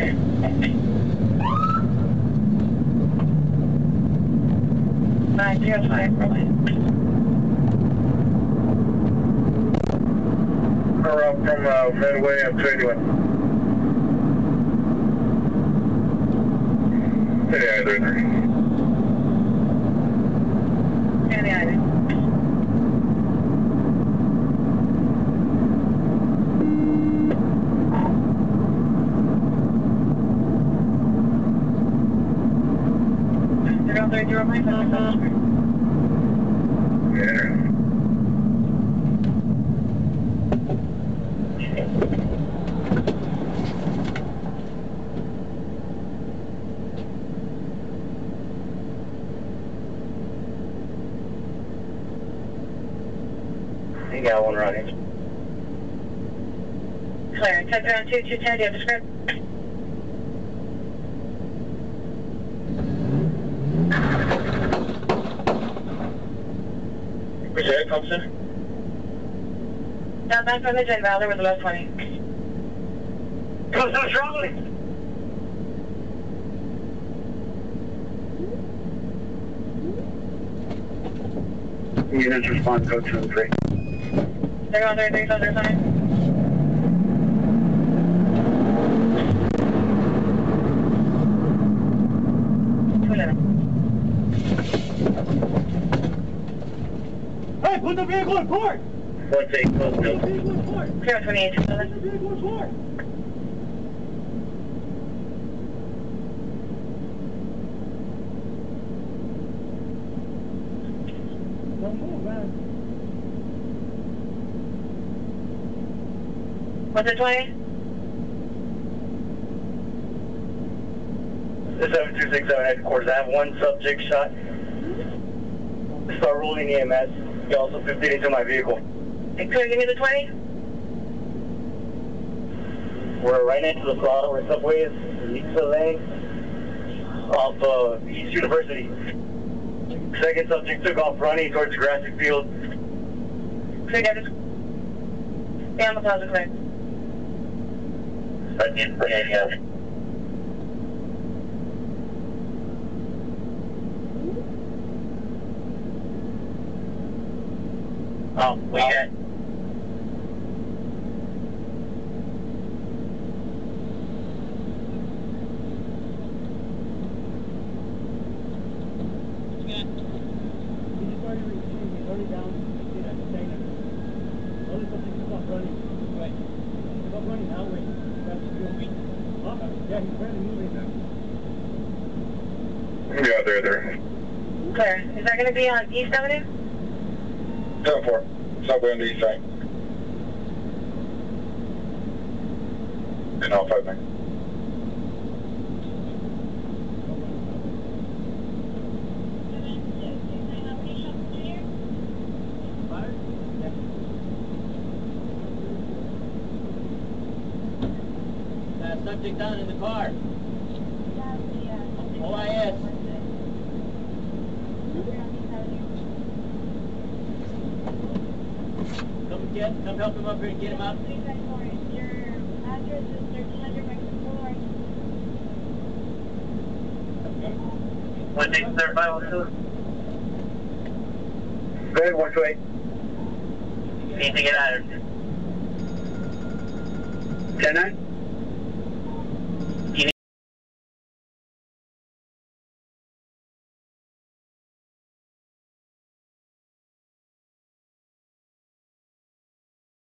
905 Berlin. Hello, from Midway, I'm trading. City Island. City Island. You got one running. Clear, touchdown 2210, do you have a script? Reject, Thompson. Downbound from the J Valley with the low 20. Thompson, strongly! Units respond, code 2 and 3. They're on their days on their time. Hey, put the vehicle in port! 1-8, close note. Clear 28. Put the vehicle in port! Don't move, man. What's it, 20? 7267 headquarters. I have one subject shot. Start rolling EMS. You also 15 into my vehicle. Hey, clear, give me the 20. We're right into the throttle. We're subways, Lisa Lane, off of East University. Second subject took off running towards Jurassic Field. Clear, get it. Stay on the plaza, clear. I did bring it here. Oh, we got. Yeah, they're there. Clear. Is that going to be on East Avenue? 10-4. Subway on the east side. And all 5-9. Subject down in the car. OIS. Come help him up here and get him out. Your address is 1300 Mexico. 1-8, 3502. Good, 1-2-8. Need to get out of here. 10-9?